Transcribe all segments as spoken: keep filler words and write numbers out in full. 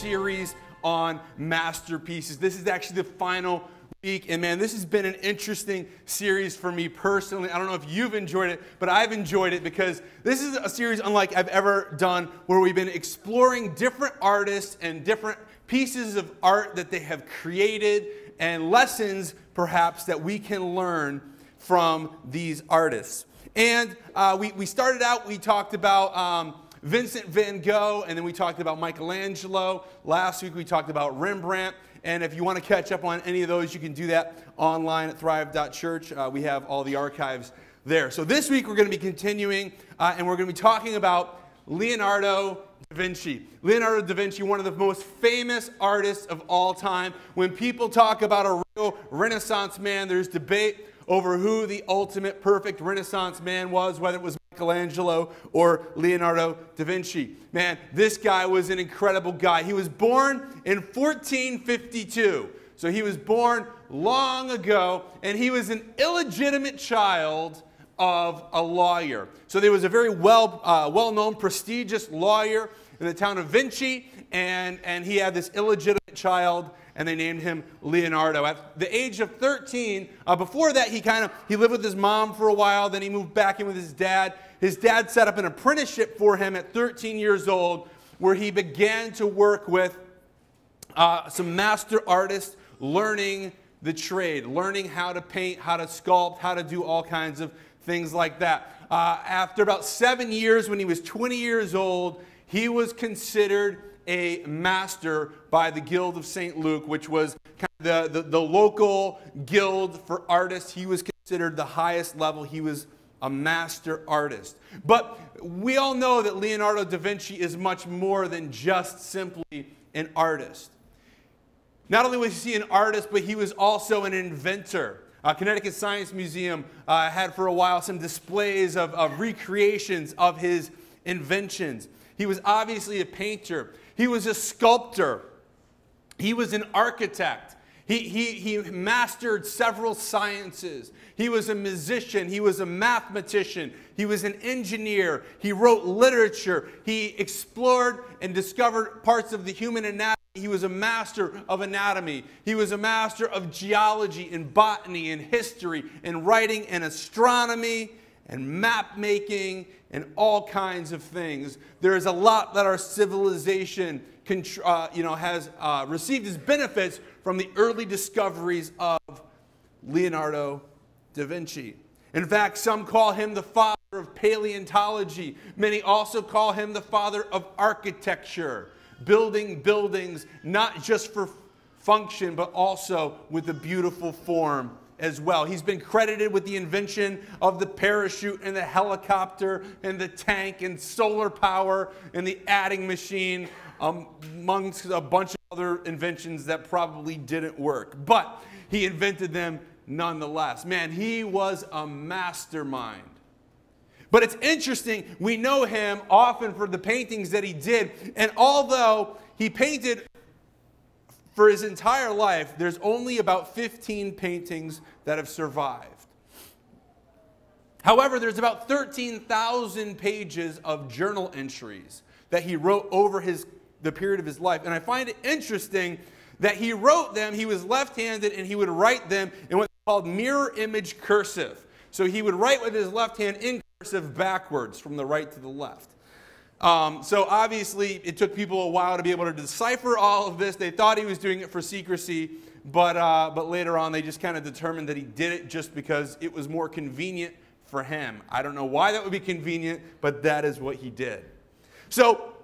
series on masterpieces. This is actually the final week, and man, this has been an interesting series for me personally. I don't know if you've enjoyed it, but I've enjoyed it because this is a series unlike I've ever done, where we've been exploring different artists and different pieces of art that they have created and lessons perhaps that we can learn from these artists. And uh, we, we started out, we talked about um, Vincent van Gogh, and then we talked about Michelangelo. Last week we talked about Rembrandt. And if you want to catch up on any of those, you can do that online at thrive dot church. Uh, we have all the archives there. So this week we're going to be continuing, uh, and we're going to be talking about Leonardo da Vinci. Leonardo da Vinci, one of the most famous artists of all time. When people talk about a real Renaissance man, there's debate over who the ultimate perfect Renaissance man was, whether it was Michelangelo or Leonardo da Vinci. Man, this guy was an incredible guy. He was born in fourteen fifty-two. So he was born long ago, and he was an illegitimate child of a lawyer. So there was a very well, uh, well-known, prestigious lawyer in the town of Vinci, and, and he had this illegitimate child, and they named him Leonardo. At the age of thirteen, uh, before that, he kind of he lived with his mom for a while. Then he moved back in with his dad. His dad set up an apprenticeship for him at thirteen years old, where he began to work with uh, some master artists, learning the trade, learning how to paint, how to sculpt, how to do all kinds of things like that. Uh, after about seven years, when he was twenty years old, he was considered a master by the Guild of Saint Luke, which was kind of the, the, the local guild for artists. He was considered the highest level. He was a master artist. But we all know that Leonardo da Vinci is much more than just simply an artist. Not only was he an artist, but he was also an inventor. Uh, Connecticut Science Museum uh, had for a while some displays of, of recreations of his inventions. He was obviously a painter. He was a sculptor. He was an architect. He, he, he mastered several sciences. He was a musician. He was a mathematician. He was an engineer. He wrote literature. He explored and discovered parts of the human anatomy. He was a master of anatomy. He was a master of geology and botany and history and writing and astronomy and map making and all kinds of things. There is a lot that our civilization can, uh, you know, has uh, received as benefits from the early discoveries of Leonardo da Vinci. In fact, some call him the father of paleontology. Many also call him the father of architecture, building buildings not just for function but also with a beautiful form as well. He's been credited with the invention of the parachute and the helicopter and the tank and solar power and the adding machine, um, amongst a bunch of other inventions that probably didn't work. But he invented them nonetheless. Man, he was a mastermind. But it's interesting, we know him often for the paintings that he did, and although he painted for his entire life, there's only about fifteen paintings that have survived. However, there's about thirteen thousand pages of journal entries that he wrote over his, the period of his life. And I find it interesting that he wrote them, he was left-handed, and he would write them in what's called mirror image cursive. So he would write with his left hand in cursive backwards from the right to the left. Um, so obviously, it took people a while to be able to decipher all of this. They thought he was doing it for secrecy, but, uh, but later on, they just kind of determined that he did it just because it was more convenient for him. I don't know why that would be convenient, but that is what he did. So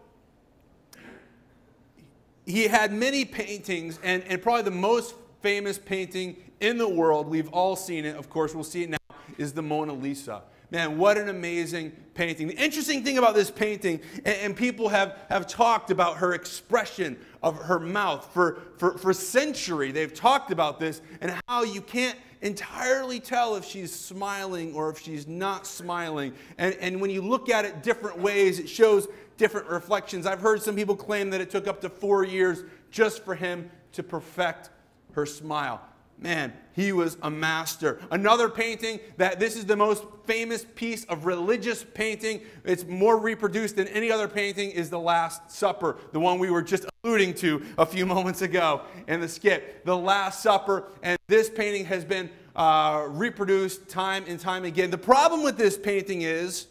he had many paintings, and, and probably the most famous painting in the world, we've all seen it, of course, we'll see it now, is the Mona Lisa. Man, what an amazing painting. The interesting thing about this painting, and, and people have, have talked about her expression of her mouth for, for, for centuries. They've talked about this and how you can't entirely tell if she's smiling or if she's not smiling. And, and when you look at it different ways, it shows different reflections. I've heard some people claim that it took up to four years just for him to perfect her smile. Man, he was a master. Another painting that this is the most famous piece of religious painting. It's more reproduced than any other painting is The Last Supper, the one we were just alluding to a few moments ago in the skit. The Last Supper, and this painting has been uh, reproduced time and time again. The problem with this painting is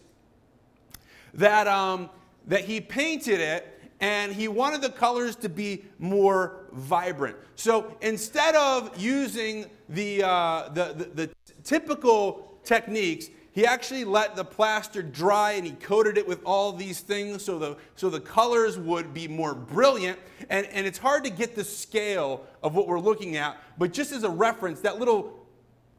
that, um, that he painted it, and he wanted the colors to be more vibrant. So instead of using the, uh, the, the, the typical techniques, he actually let the plaster dry and he coated it with all these things so the, so the colors would be more brilliant. And, and it's hard to get the scale of what we're looking at, but just as a reference, that little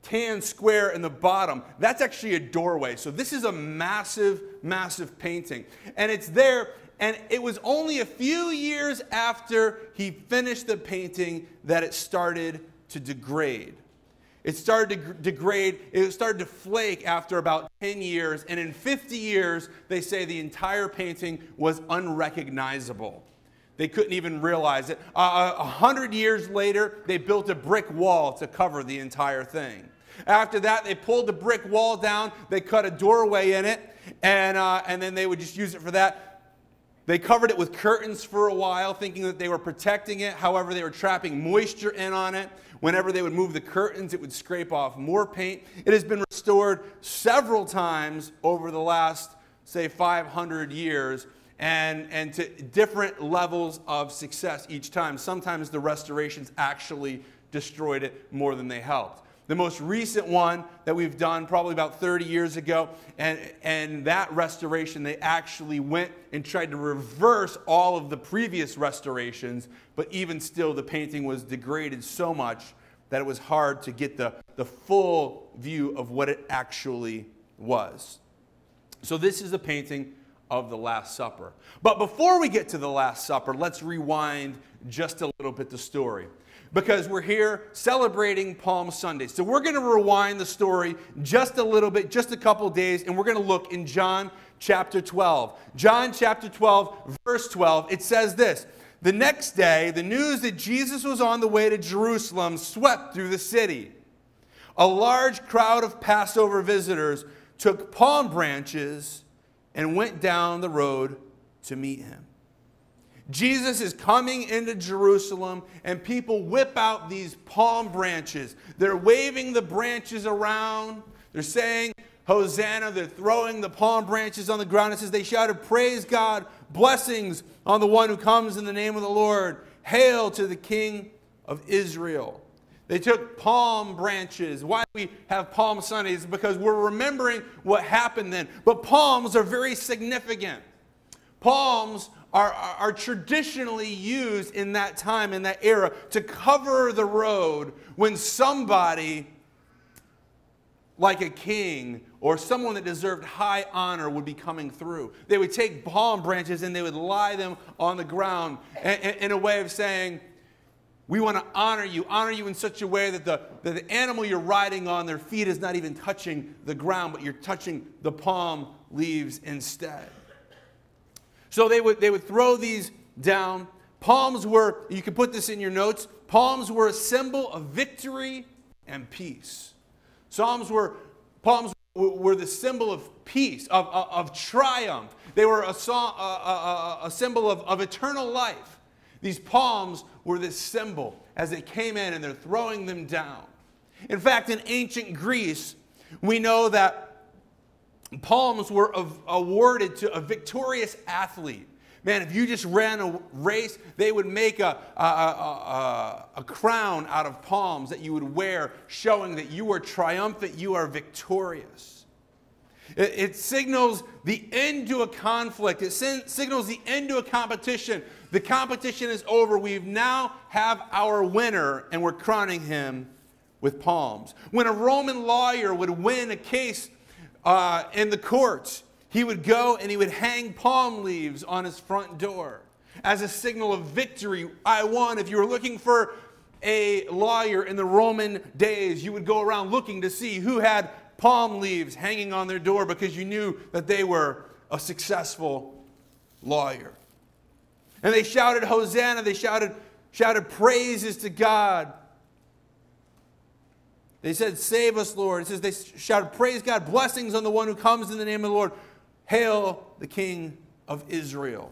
tan square in the bottom, that's actually a doorway. So this is a massive, massive painting. And it's there. And it was only a few years after he finished the painting that it started to degrade. It started to degrade. It started to flake after about ten years. And in fifty years, they say the entire painting was unrecognizable. They couldn't even realize it. Uh, a hundred years later, they built a brick wall to cover the entire thing. After that, they pulled the brick wall down. They cut a doorway in it. And, uh, and then they would just use it for that. They covered it with curtains for a while, thinking that they were protecting it. However, they were trapping moisture in on it. Whenever they would move the curtains, it would scrape off more paint. It has been restored several times over the last, say, five hundred years, and, and to different levels of success each time. Sometimes the restorations actually destroyed it more than they helped. The most recent one that we've done probably about thirty years ago, and, and that restoration, they actually went and tried to reverse all of the previous restorations, but even still the painting was degraded so much that it was hard to get the, the full view of what it actually was. So this is a painting of The Last Supper. But before we get to The Last Supper, let's rewind just a little bit the story, because we're here celebrating Palm Sunday. So we're going to rewind the story just a little bit, just a couple days, and we're going to look in John chapter twelve. John chapter twelve, verse twelve, it says this: "The next day, the news that Jesus was on the way to Jerusalem swept through the city. A large crowd of Passover visitors took palm branches and went down the road to meet him." Jesus is coming into Jerusalem, and people whip out these palm branches. They're waving the branches around. They're saying, "Hosanna." They're throwing the palm branches on the ground. It says they shouted, "Praise God, blessings on the one who comes in the name of the Lord. Hail to the King of Israel." They took palm branches. Why do we have Palm Sundays? Because we're remembering what happened then. But palms are very significant. Palms Are, are, are traditionally used in that time, in that era, to cover the road when somebody like a king or someone that deserved high honor would be coming through. They would take palm branches and they would lie them on the ground in, in, in a way of saying, "We want to honor you, honor you in such a way that the, that the animal you're riding on, their feet is not even touching the ground, but you're touching the palm leaves instead." So they would, they would throw these down. Palms were, you can put this in your notes, palms were a symbol of victory and peace. Psalms were, palms were the symbol of peace, of, of, of triumph. They were a, a, a symbol of, of eternal life. These palms were this symbol as they came in, and they're throwing them down. In fact, in ancient Greece, we know that palms were awarded to a victorious athlete. Man, if you just ran a race, they would make a, a, a, a crown out of palms that you would wear, showing that you are triumphant, you are victorious. It, it signals the end to a conflict. It signals the end to a competition. The competition is over. We now have our winner, and we're crowning him with palms. When a Roman lawyer would win a case Uh, in the courts, he would go and he would hang palm leaves on his front door as a signal of victory. I won. If you were looking for a lawyer in the Roman days, you would go around looking to see who had palm leaves hanging on their door, because you knew that they were a successful lawyer. And they shouted, "Hosanna." They shouted, shouted praises to God. They said, "Save us, Lord." It says they shouted, "Praise God, blessings on the one who comes in the name of the Lord. Hail the King of Israel."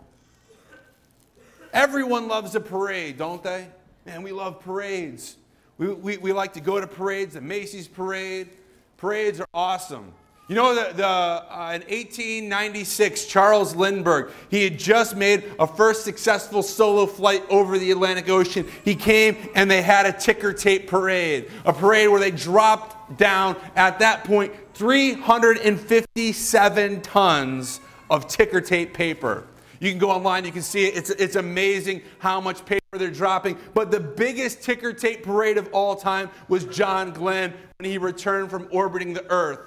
Everyone loves a parade, don't they? Man, we love parades. We, we, we like to go to parades, the Macy's parade. Parades are awesome. You know, the, the, uh, in eighteen ninety-six, Charles Lindbergh, he had just made a first successful solo flight over the Atlantic Ocean. He came and they had a ticker tape parade, a parade where they dropped down, at that point, three hundred fifty-seven tons of ticker tape paper. You can go online, you can see it. It's, it's amazing how much paper they're dropping. But the biggest ticker tape parade of all time was John Glenn when he returned from orbiting the Earth.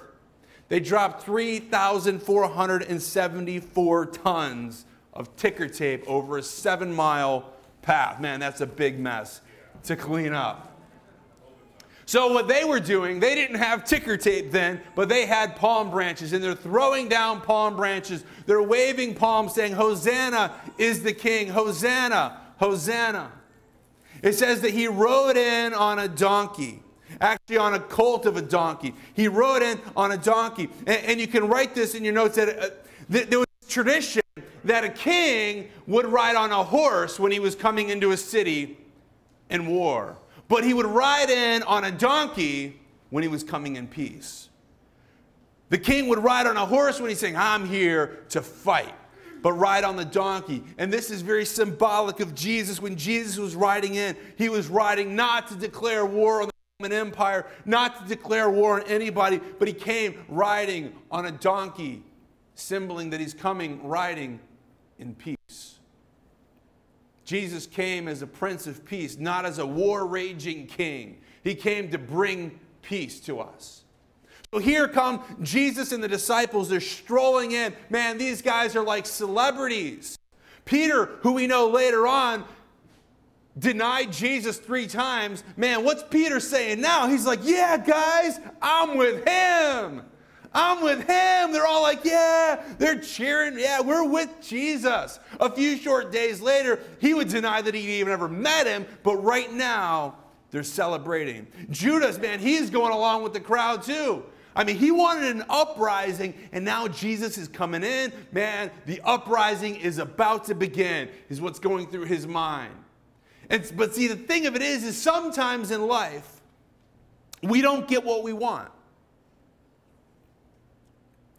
They dropped three thousand four hundred seventy-four tons of ticker tape over a seven mile path. Man, that's a big mess to clean up. So what they were doing, they didn't have ticker tape then, but they had palm branches, and they're throwing down palm branches. They're waving palms saying, "Hosanna is the King. Hosanna, Hosanna." It says that he rode in on a donkey. Actually, on a colt of a donkey. He rode in on a donkey. And, and you can write this in your notes that uh, th there was a tradition that a king would ride on a horse when he was coming into a city in war. But he would ride in on a donkey when he was coming in peace. The king would ride on a horse when he's saying, "I'm here to fight," but ride on the donkey. And this is very symbolic of Jesus. When Jesus was riding in, he was riding not to declare war on the an empire, not to declare war on anybody, but he came riding on a donkey, symboling that he's coming riding in peace. Jesus came as a Prince of Peace, not as a war-raging king. He came to bring peace to us. So here come Jesus and the disciples. They're strolling in. Man, these guys are like celebrities. Peter, who we know later on, denied Jesus three times. Man, what's Peter saying now? He's like, "Yeah, guys, I'm with him. I'm with him." They're all like, "Yeah." They're cheering. "Yeah, we're with Jesus." A few short days later, he would deny that he even ever met him. But right now, they're celebrating. Judas, man, he's going along with the crowd too. I mean, he wanted an uprising, and now Jesus is coming in. Man, the uprising is about to begin, is what's going through his mind. It's, but see, the thing of it is, is sometimes in life, we don't get what we want.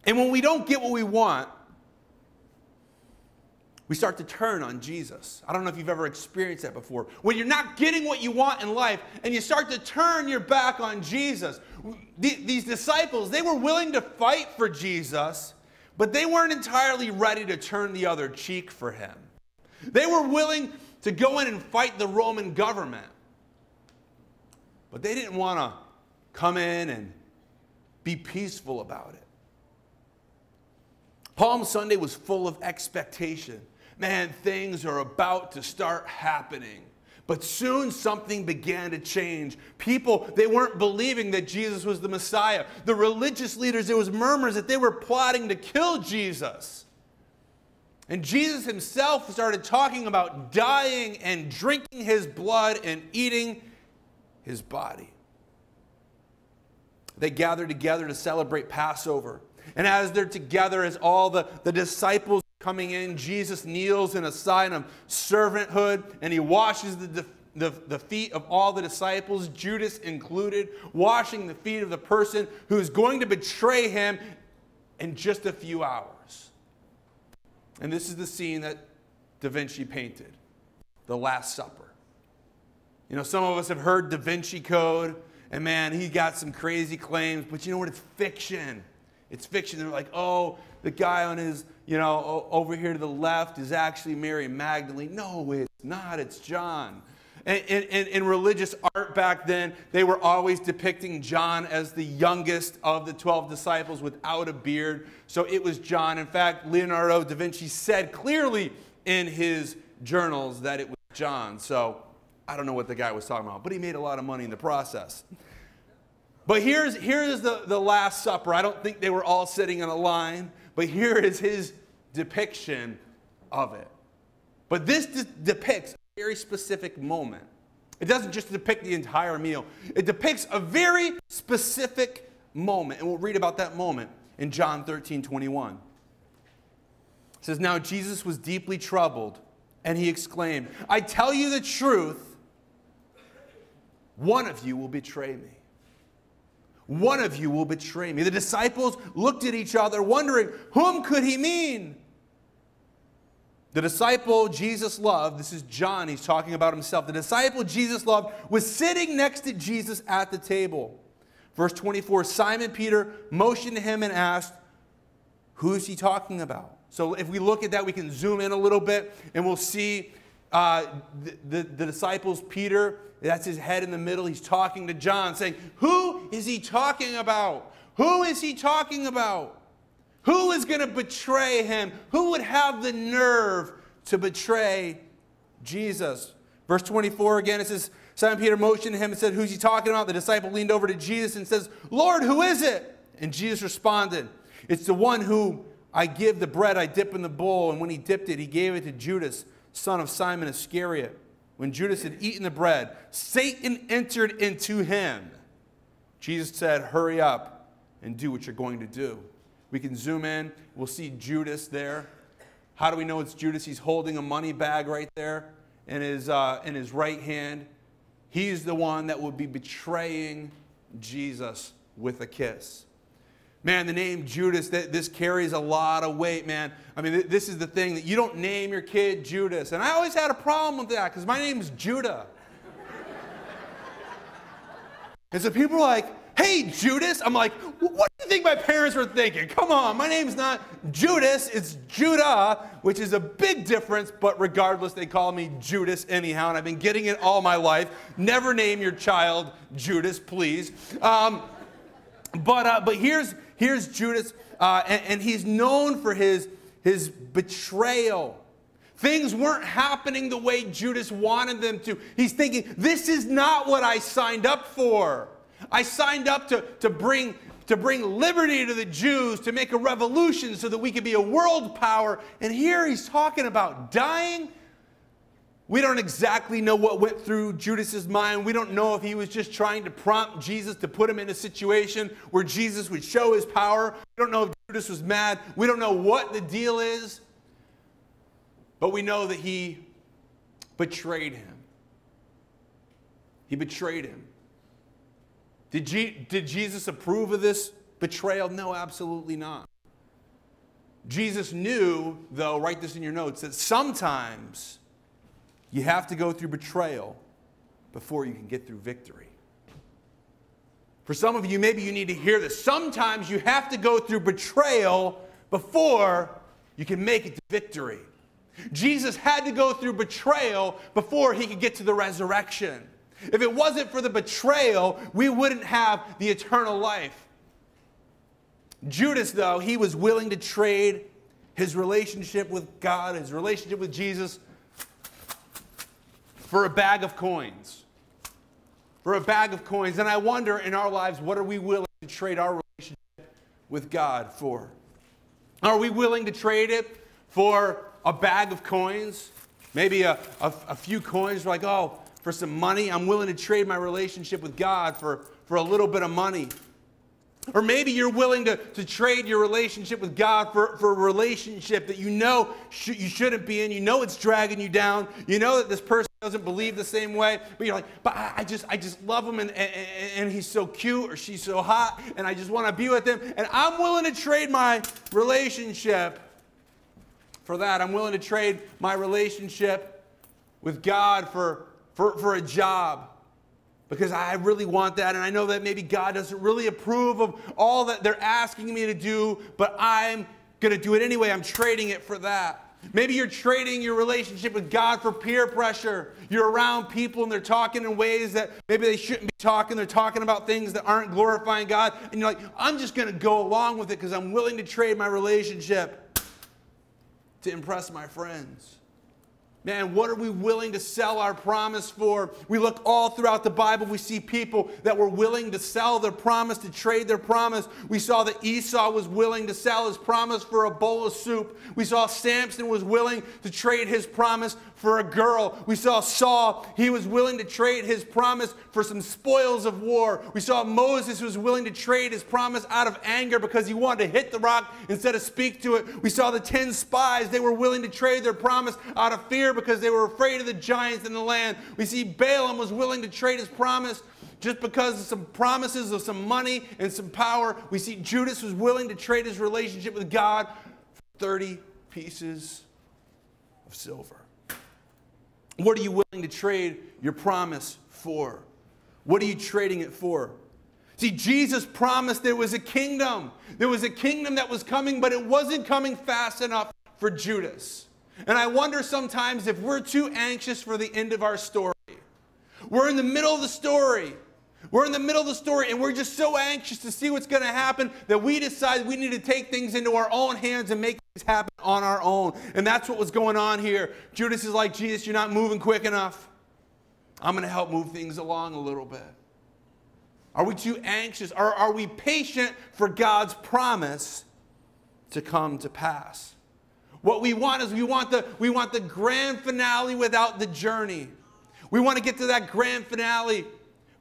And when we don't get what we want, we start to turn on Jesus. I don't know if you've ever experienced that before. When you're not getting what you want in life, and you start to turn your back on Jesus. These disciples, they were willing to fight for Jesus, but they weren't entirely ready to turn the other cheek for him. They were willing to go in and fight the Roman government. But they didn't want to come in and be peaceful about it. Palm Sunday was full of expectation. Man, things are about to start happening. But soon something began to change. People, they weren't believing that Jesus was the Messiah. The religious leaders, there was murmurs that they were plotting to kill Jesus. And Jesus himself started talking about dying and drinking his blood and eating his body. They gathered together to celebrate Passover. And as they're together, as all the, the disciples are coming in, Jesus kneels in a sign of servanthood, and he washes the, the, the feet of all the disciples, Judas included, washing the feet of the person who's going to betray him in just a few hours. And this is the scene that Da Vinci painted, The Last Supper. You know, some of us have heard Da Vinci Code, and man, he got some crazy claims, but you know what? It's fiction. It's fiction. They're like, "Oh, the guy on his, you know, over here to the left is actually Mary Magdalene." No, it's not. It's John. And in religious art back then, they were always depicting John as the youngest of the twelve disciples without a beard. So it was John. In fact, Leonardo da Vinci said clearly in his journals that it was John. So I don't know what the guy was talking about, but he made a lot of money in the process. But here's, here's the, the Last Supper. I don't think they were all sitting in a line, but here is his depiction of it. But this depicts very specific moment It doesn't just depict the entire meal. It depicts a very specific moment. And we'll read about that moment in John thirteen twenty-one. It says, "Now Jesus was deeply troubled, and he exclaimed, 'I tell you the truth, one of you will betray me. One of you will betray me.' The disciples looked at each other, wondering, whom could he mean?" The disciple Jesus loved, this is John, he's talking about himself. The disciple Jesus loved was sitting next to Jesus at the table. Verse twenty-four, Simon Peter motioned to him and asked, "Who's he talking about?" So if we look at that, we can zoom in a little bit, and we'll see uh, the, the, the disciples, Peter, that's his head in the middle. He's talking to John, saying, "Who is he talking about? Who is he talking about? Who is going to betray him? Who would have the nerve to betray Jesus?" Verse twenty-four again, it says, Simon Peter motioned to him and said, "Who's he talking about?" The disciple leaned over to Jesus and says, "Lord, who is it?" And Jesus responded, "It's the one who I give the bread I dip in the bowl." And when he dipped it, he gave it to Judas, son of Simon Iscariot. When Judas had eaten the bread, Satan entered into him. Jesus said, "Hurry up and do what you're going to do." We can zoom in. We'll see Judas there. How do we know it's Judas? He's holding a money bag right there in his, uh, in his right hand. He's the one that will be betraying Jesus with a kiss. Man, the name Judas, that this carries a lot of weight, man. I mean, this is the thing that you don't name your kid Judas. And I always had a problem with that because my name's Judah. And so people are like, "Hey, Judas." I'm like, what do you think my parents were thinking? Come on, my name's not Judas, it's Judah, which is a big difference, but regardless, they call me Judas anyhow, and I've been getting it all my life. Never name your child Judas, please. Um, but uh, but here's, here's Judas, uh, and, and he's known for his, his betrayal. Things weren't happening the way Judas wanted them to. He's thinking, this is not what I signed up for. I signed up to, to, bring, to bring liberty to the Jews, to make a revolution so that we could be a world power. And here he's talking about dying. We don't exactly know what went through Judas's mind. We don't know if he was just trying to prompt Jesus to put him in a situation where Jesus would show his power. We don't know if Judas was mad. We don't know what the deal is. But we know that he betrayed him. He betrayed him. Did, G- did Jesus approve of this betrayal? No, absolutely not. Jesus knew, though, write this in your notes, that sometimes you have to go through betrayal before you can get through victory. For some of you, maybe you need to hear this. Sometimes you have to go through betrayal before you can make it to victory. Jesus had to go through betrayal before he could get to the resurrection. If it wasn't for the betrayal, we wouldn't have the eternal life. Judas, though, he was willing to trade his relationship with God, his relationship with Jesus, for a bag of coins. For a bag of coins. And I wonder, in our lives, what are we willing to trade our relationship with God for? Are we willing to trade it for a bag of coins? Maybe a, a, a few coins, like, oh, for some money, I'm willing to trade my relationship with God for, for a little bit of money. Or maybe you're willing to, to trade your relationship with God for, for a relationship that you know sh- you shouldn't be in. You know it's dragging you down. You know that this person doesn't believe the same way. But you're like, but I, I just I just love him, and, and, and he's so cute, or she's so hot, and I just want to be with him. And I'm willing to trade my relationship for that. I'm willing to trade my relationship with God for... For, for a job, because I really want that, and I know that maybe God doesn't really approve of all that they're asking me to do, but I'm going to do it anyway. I'm trading it for that. Maybe you're trading your relationship with God for peer pressure. You're around people, and they're talking in ways that maybe they shouldn't be talking. They're talking about things that aren't glorifying God, and you're like, I'm just going to go along with it because I'm willing to trade my relationship to impress my friends. Man, what are we willing to sell our promise for? We look all throughout the Bible. We see people that were willing to sell their promise, to trade their promise. We saw that Esau was willing to sell his promise for a bowl of soup. We saw Samson was willing to trade his promise for a girl. We saw Saul, he was willing to trade his promise for some spoils of war. We saw Moses, who was willing to trade his promise out of anger because he wanted to hit the rock instead of speak to it. We saw the ten spies, they were willing to trade their promise out of fear because they were afraid of the giants in the land. We see Balaam was willing to trade his promise just because of some promises of some money and some power. We see Judas was willing to trade his relationship with God for thirty pieces of silver. What are you willing to trade your promise for? What are you trading it for? See, Jesus promised there was a kingdom. There was a kingdom that was coming, but it wasn't coming fast enough for Judas. And I wonder sometimes if we're too anxious for the end of our story. We're in the middle of the story. We're in the middle of the story, and we're just so anxious to see what's going to happen that we decide we need to take things into our own hands and make things happen on our own. And that's what was going on here. Judas is like, Jesus, you're not moving quick enough. I'm going to help move things along a little bit. Are we too anxious? Or are we patient for God's promise to come to pass? What we want is we want the, we want the grand finale without the journey. We want to get to that grand finale,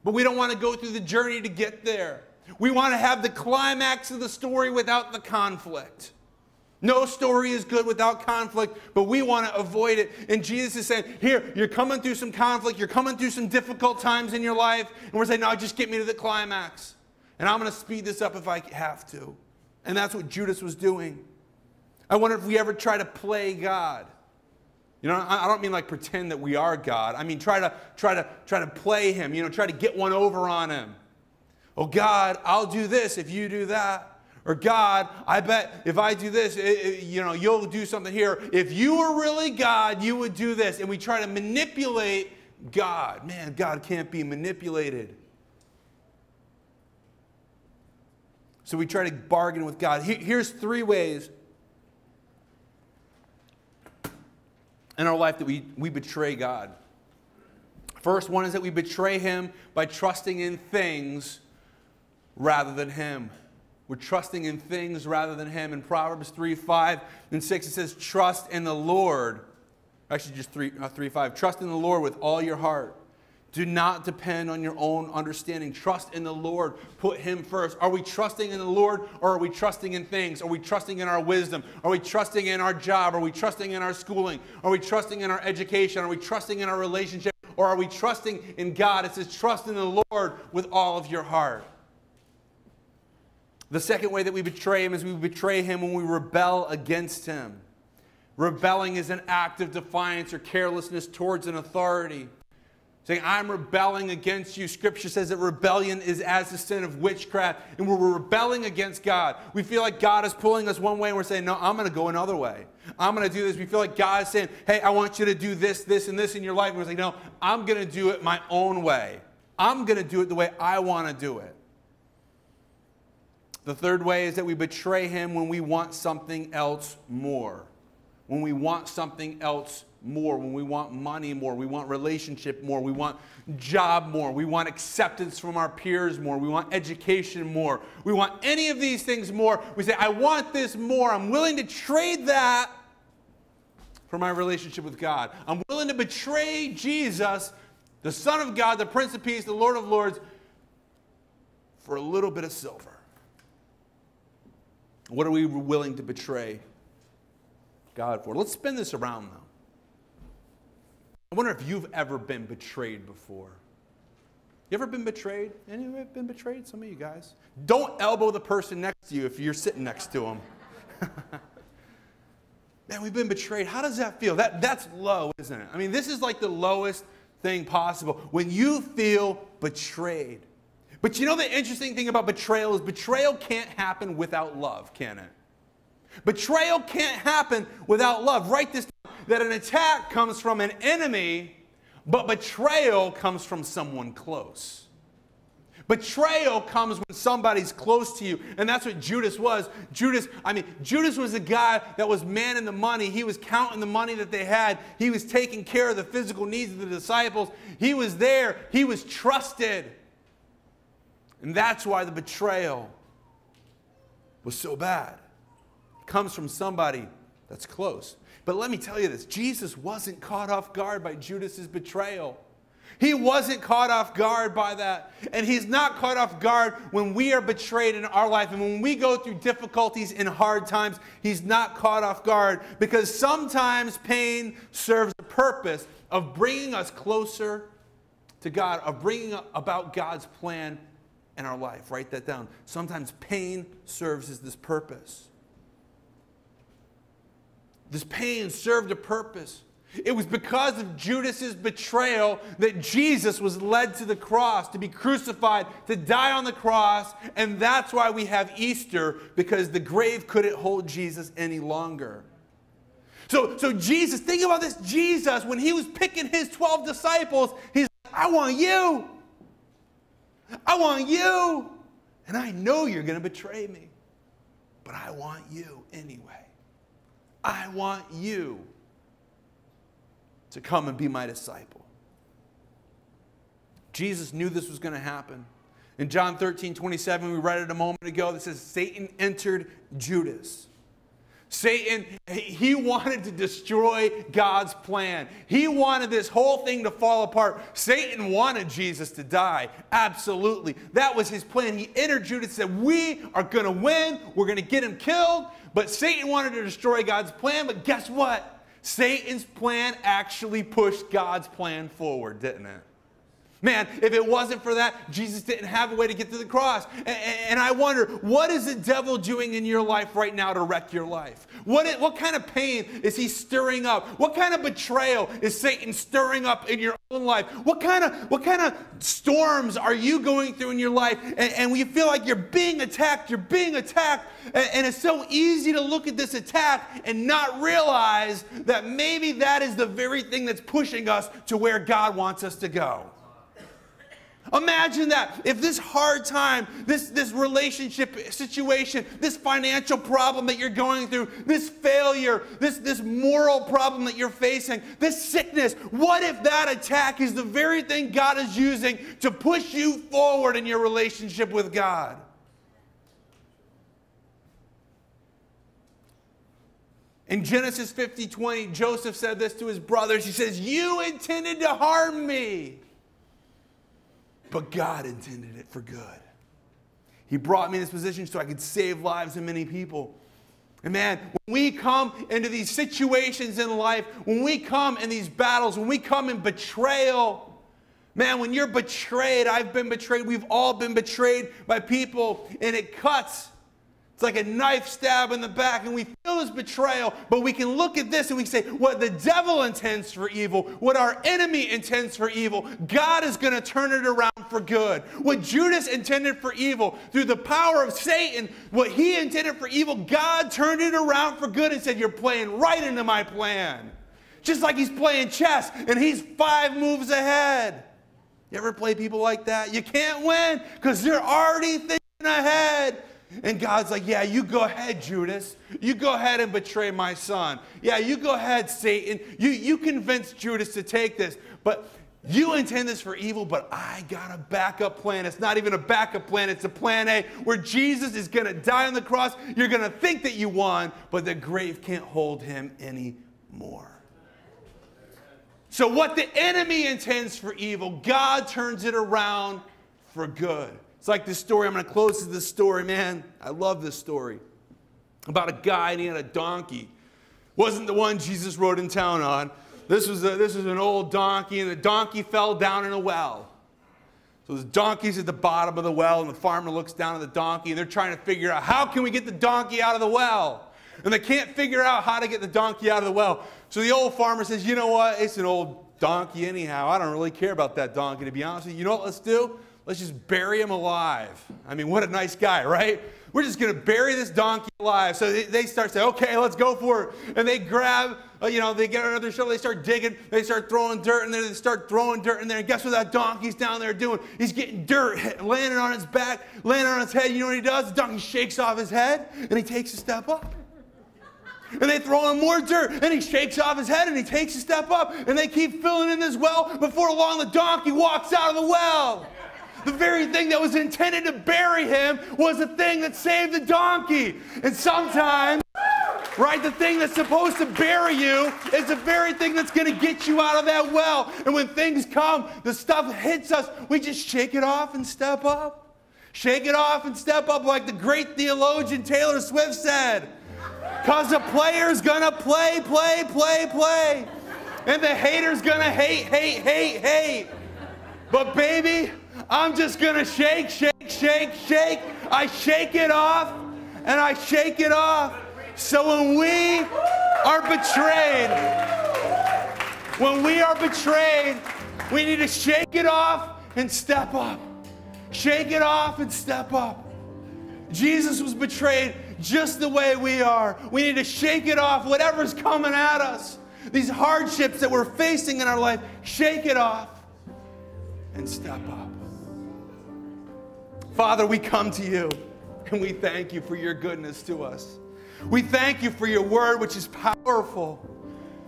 but we don't want to go through the journey to get there. We want to have the climax of the story without the conflict. No story is good without conflict, but we want to avoid it. And Jesus is saying, here, you're coming through some conflict. You're coming through some difficult times in your life. And we're saying, no, just get me to the climax. And I'm going to speed this up if I have to. And that's what Judas was doing. I wonder if we ever try to play God. You know, I don't mean like pretend that we are God. I mean try to, try to, try to play him, you know, try to get one over on him. Oh, God, I'll do this if you do that. Or, God, I bet if I do this, it, it, you know, you'll do something here. If you were really God, you would do this. And we try to manipulate God. Man, God can't be manipulated. So we try to bargain with God. Here, here's three ways in our life that we, we betray God. First one is that we betray him by trusting in things rather than him. We're trusting in things rather than him. In Proverbs three, five, and six, it says, trust in the Lord. Actually, just three, five. Trust in the Lord with all your heart. Do not depend on your own understanding. Trust in the Lord. Put him first. Are we trusting in the Lord, or are we trusting in things? Are we trusting in our wisdom? Are we trusting in our job? Are we trusting in our schooling? Are we trusting in our education? Are we trusting in our relationship? Or are we trusting in God? It says trust in the Lord with all of your heart. The second way that we betray him is we betray him when we rebel against him. Rebelling is an act of defiance or carelessness towards an authority. Saying, I'm rebelling against you. Scripture says that rebellion is as the sin of witchcraft. And when we're rebelling against God, we feel like God is pulling us one way and we're saying, no, I'm going to go another way. I'm going to do this. We feel like God is saying, hey, I want you to do this, this, and this in your life. And we're saying, no, I'm going to do it my own way. I'm going to do it the way I want to do it. The third way is that we betray him when we want something else more. When we want something else more. When we want money more. We want relationship more. We want job more. We want acceptance from our peers more. We want education more. We want any of these things more. We say, I want this more. I'm willing to trade that for my relationship with God. I'm willing to betray Jesus, the Son of God, the Prince of Peace, the Lord of Lords, for a little bit of silver. What are we willing to betray God for? Let's spin this around, though. I wonder if you've ever been betrayed before. You ever been betrayed? Anyone been betrayed? Some of you guys. Don't elbow the person next to you if you're sitting next to them. Man, we've been betrayed. How does that feel? That, that's low, isn't it? I mean, this is like the lowest thing possible. When you feel betrayed. But you know the interesting thing about betrayal is betrayal can't happen without love, can it? Betrayal can't happen without love. Write this down, that an attack comes from an enemy, but betrayal comes from someone close. Betrayal comes when somebody's close to you, and that's what Judas was. Judas, I mean, Judas was the guy that was manning the money. He was counting the money that they had. He was taking care of the physical needs of the disciples. He was there. He was trusted. And that's why the betrayal was so bad. It comes from somebody that's close. But let me tell you this, Jesus wasn't caught off guard by Judas's betrayal. He wasn't caught off guard by that. And he's not caught off guard when we are betrayed in our life. And when we go through difficulties and hard times, he's not caught off guard. Because sometimes pain serves the purpose of bringing us closer to God, of bringing about God's plan in our life. Write that down. Sometimes pain serves as this purpose. This pain served a purpose. It was because of Judas's betrayal that Jesus was led to the cross, to be crucified, to die on the cross. And that's why we have Easter, because the grave couldn't hold Jesus any longer. So, so Jesus, think about this. Jesus, when he was picking his twelve disciples, he's like, I want you. I want you, and I know you're going to betray me, but I want you anyway. I want you to come and be my disciple. Jesus knew this was going to happen. In John thirteen twenty-seven, we read it a moment ago, that says Satan entered Judas. Satan, he wanted to destroy God's plan. He wanted this whole thing to fall apart. Satan wanted Jesus to die. Absolutely. That was his plan. He entered Judas and said, we are going to win. We're going to get him killed. But Satan wanted to destroy God's plan. But guess what? Satan's plan actually pushed God's plan forward, didn't it? Man, if it wasn't for that, Jesus didn't have a way to get to the cross. And, and I wonder, what is the devil doing in your life right now to wreck your life? What, is, what kind of pain is he stirring up? What kind of betrayal is Satan stirring up in your own life? What kind of, what kind of storms are you going through in your life? And, and when you feel like you're being attacked, you're being attacked. And, and it's so easy to look at this attack and not realize that maybe that is the very thing that's pushing us to where God wants us to go. Imagine that. If this hard time, this, this relationship situation, this financial problem that you're going through, this failure, this, this moral problem that you're facing, this sickness, what if that attack is the very thing God is using to push you forward in your relationship with God? In Genesis fifty twenty, Joseph said this to his brothers. He says, you intended to harm me, but God intended it for good. He brought me in this position so I could save lives of many people. And man, when we come into these situations in life, when we come in these battles, when we come in betrayal, man, when you're betrayed, I've been betrayed, we've all been betrayed by people, and it cuts. It's like a knife stab in the back, and we feel this betrayal, but we can look at this and we can say, what the devil intends for evil, what our enemy intends for evil, God is going to turn it around for good. What Judas intended for evil, through the power of Satan, what he intended for evil, God turned it around for good and said, you're playing right into my plan. Just like he's playing chess, and he's five moves ahead. You ever play people like that? You can't win because they're already thinking ahead. And God's like, yeah, you go ahead, Judas. You go ahead and betray my son. Yeah, you go ahead, Satan. You, you convinced Judas to take this. But you intend this for evil, but I got a backup plan. It's not even a backup plan. It's a plan A, where Jesus is going to die on the cross. You're going to think that you won, but the grave can't hold him anymore. So what the enemy intends for evil, God turns it around for good. It's like this story. I'm going to close with this story, man. I love this story. About a guy, and he had a donkey. Wasn't the one Jesus rode in town on. This was, a, this was an old donkey, and the donkey fell down in a well. So the donkey's at the bottom of the well, and the farmer looks down at the donkey, and they're trying to figure out, how can we get the donkey out of the well? And they can't figure out how to get the donkey out of the well. So the old farmer says, you know what? It's an old donkey anyhow. I don't really care about that donkey, to be honest with you. You know what let's do? Let's just bury him alive. I mean, what a nice guy, right? We're just going to bury this donkey alive. So they, they start saying, okay, let's go for it. And they grab, uh, you know, they get another shovel. They start digging. They start throwing dirt in there. They start throwing dirt in there. And guess what that donkey's down there doing? He's getting dirt, landing on its back, landing on its head. You know what he does? The donkey shakes off his head, and he takes a step up. And they throw him more dirt, and he shakes off his head, and he takes a step up. And they keep filling in this well. Before long, the donkey walks out of the well. The very thing that was intended to bury him was the thing that saved the donkey. And sometimes, right, the thing that's supposed to bury you is the very thing that's going to get you out of that well. And when things come, the stuff hits us, we just shake it off and step up. Shake it off and step up, like the great theologian Taylor Swift said. Because the player's going to play, play, play, play. And the hater's going to hate, hate, hate, hate. But baby, I'm just going to shake, shake, shake, shake. I shake it off, and I shake it off. So when we are betrayed, when we are betrayed, we need to shake it off and step up. Shake it off and step up. Jesus was betrayed just the way we are. We need to shake it off, whatever's coming at us. These hardships that we're facing in our life, shake it off and step up. Father, we come to you, and we thank you for your goodness to us. We thank you for your word, which is powerful.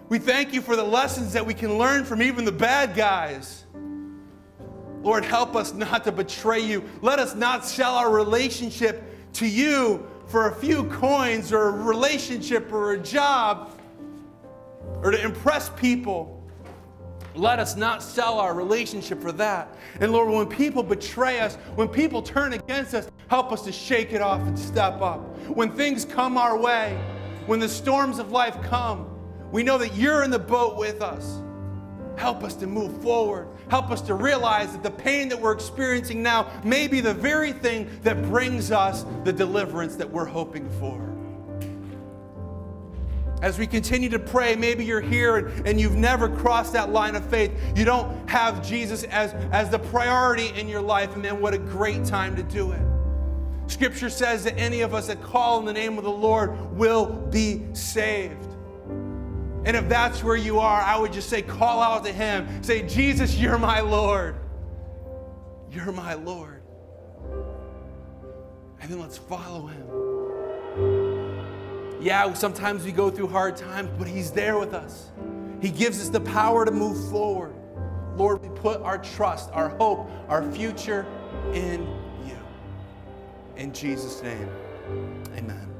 We thank you for the lessons that we can learn from even the bad guys. Lord, help us not to betray you. Let us not sell our relationship to you for a few coins or a relationship or a job or to impress people. Let us not sell our relationship for that. And Lord, when people betray us, when people turn against us, help us to shake it off and step up. When things come our way, when the storms of life come, we know that you're in the boat with us. Help us to move forward. Help us to realize that the pain that we're experiencing now may be the very thing that brings us the deliverance that we're hoping for. As we continue to pray, maybe you're here and, and you've never crossed that line of faith. You don't have Jesus as, as the priority in your life, and man, what a great time to do it. Scripture says that any of us that call in the name of the Lord will be saved. And if that's where you are, I would just say, call out to him. Say, Jesus, you're my Lord. You're my Lord. And then let's follow him. Yeah, sometimes we go through hard times, but he's there with us. He gives us the power to move forward. Lord, we put our trust, our hope, our future in you. In Jesus' name, amen.